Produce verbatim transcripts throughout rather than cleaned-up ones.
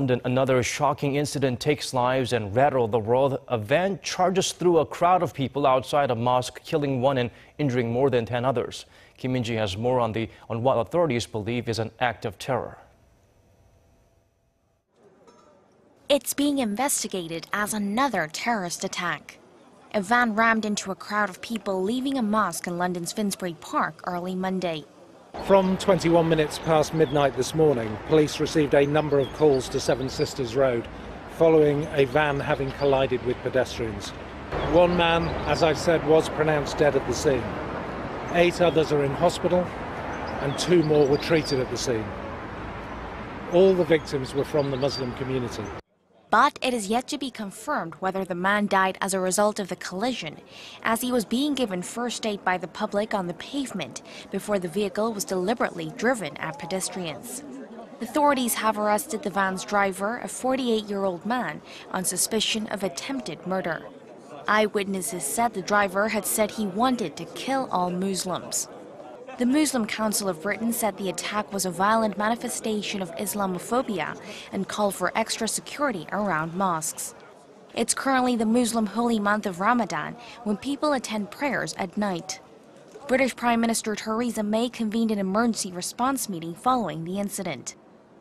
London, another shocking incident takes lives and rattled the world. A van charges through a crowd of people outside a mosque, killing one and injuring more than ten others. Kim Min-ji has more on, the, on what authorities believe is an act of terror. It's being investigated as another terrorist attack. A van rammed into a crowd of people leaving a mosque in London's Finsbury Park early Monday. From twenty-one minutes past midnight this morning, police received a number of calls to Seven Sisters Road following a van having collided with pedestrians. One man, as I've said, was pronounced dead at the scene. Eight others are in hospital and two more were treated at the scene. All the victims were from the Muslim community. But it is yet to be confirmed whether the man died as a result of the collision, as he was being given first aid by the public on the pavement before the vehicle was deliberately driven at pedestrians. Authorities have arrested the van's driver, a forty-eight-year-old man, on suspicion of attempted murder. Eyewitnesses said the driver had said he wanted to kill all Muslims. The Muslim Council of Britain said the attack was a violent manifestation of Islamophobia and called for extra security around mosques. It's currently the Muslim holy month of Ramadan, when people attend prayers at night. British Prime Minister Theresa May convened an emergency response meeting following the incident.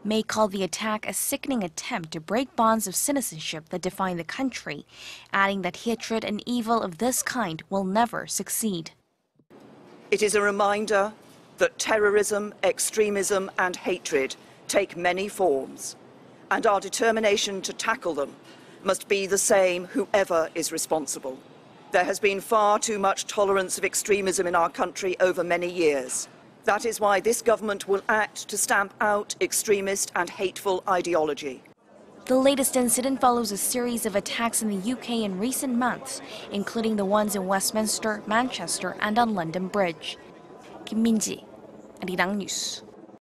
May called the attack a sickening attempt to break bonds of citizenship that define the country, adding that hatred and evil of this kind will never succeed. It is a reminder that terrorism, extremism and hatred take many forms, and our determination to tackle them must be the same whoever is responsible. There has been far too much tolerance of extremism in our country over many years. That is why this government will act to stamp out extremist and hateful ideology. The latest incident follows a series of attacks in the U K in recent months, including the ones in Westminster, Manchester, and on London Bridge. Kim Min-ji, Arirang News.